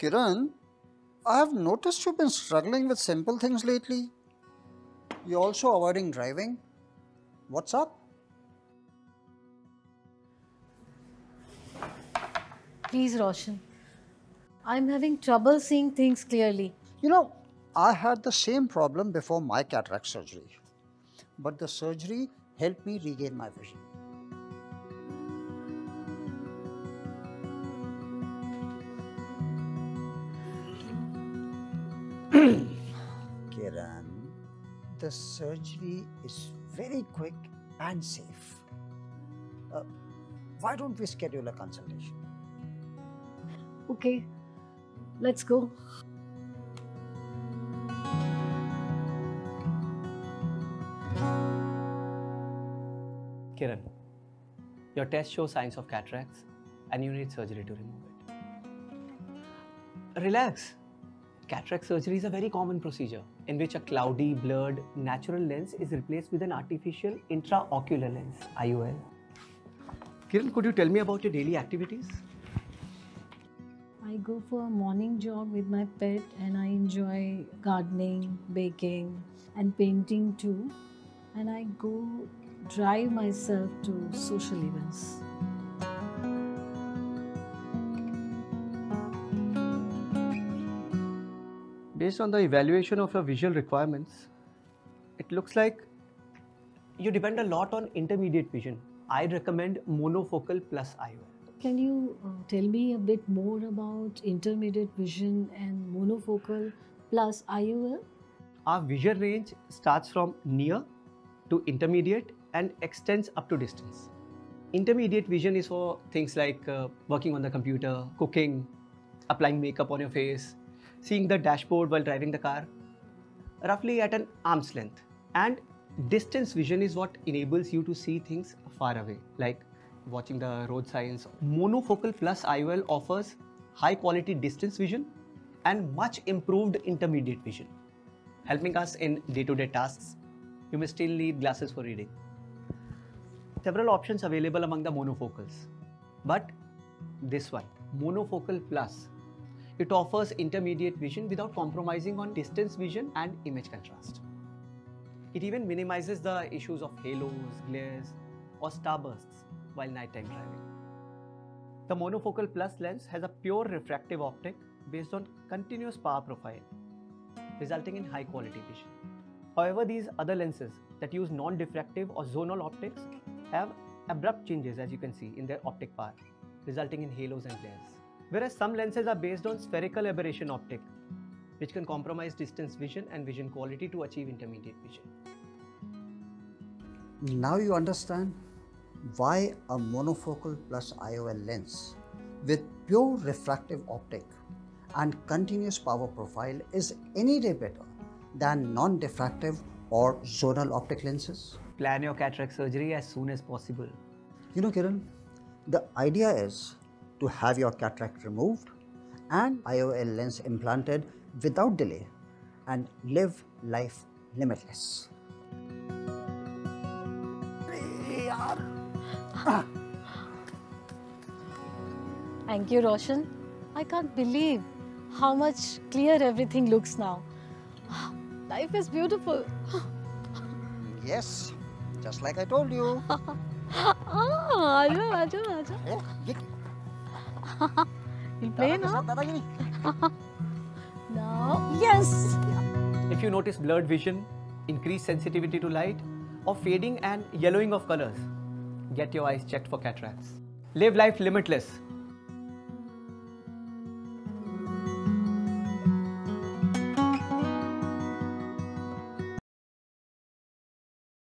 Kiran, I have noticed you've been struggling with simple things lately. You're also avoiding driving. What's up? Please, Roshan. I'm having trouble seeing things clearly. You know, I had the same problem before my cataract surgery. But the surgery helped me regain my vision. Kiran, the surgery is very quick and safe. Why don't we schedule a consultation? Okay, let's go. Kiran, your test shows signs of cataracts and you need surgery to remove it. Relax. Cataract surgery is a very common procedure in which a cloudy, blurred, natural lens is replaced with an artificial intraocular lens, IOL. Kiran, could you tell me about your daily activities? I go for a morning jog with my pet and I enjoy gardening, baking and painting too. And I go drive myself to social events. Based on the evaluation of your visual requirements, it looks like you depend a lot on intermediate vision. I'd recommend Monofocal Plus IOL. Can you tell me a bit more about intermediate vision and Monofocal Plus IOL? Our vision range starts from near to intermediate and extends up to distance. Intermediate vision is for things like working on the computer, cooking, applying makeup on your face, seeing the dashboard while driving the car, roughly at an arm's length. And distance vision is what enables you to see things far away, like watching the road signs. Monofocal Plus IOL offers high quality distance vision and much improved intermediate vision, helping us in day-to-day tasks. You may still need glasses for reading. Several options available among the monofocals, but this one, Monofocal Plus, it offers intermediate vision without compromising on distance vision and image contrast. It even minimizes the issues of halos, glares, or starbursts while nighttime driving. The Monofocal Plus lens has a pure refractive optic based on continuous power profile, resulting in high quality vision. However, these other lenses that use non-diffractive or zonal optics have abrupt changes, as you can see, in their optic power, resulting in halos and glares. Whereas some lenses are based on spherical aberration optic, which can compromise distance vision and vision quality to achieve intermediate vision. Now you understand why a Monofocal Plus IOL lens with pure refractive optic and continuous power profile is any day better than non-diffractive or zonal optic lenses. Plan your cataract surgery as soon as possible. You know, Kiran, the idea is to have your cataract removed and IOL lens implanted without delay and live life limitless. Thank you, Roshan. I can't believe how much clear everything looks now. Life is beautiful. Yes, just like I told you. Ah, Ajo. You'll play now? Now, yes! If you notice blurred vision, increased sensitivity to light, or fading and yellowing of colors, get your eyes checked for cataracts. Live life limitless.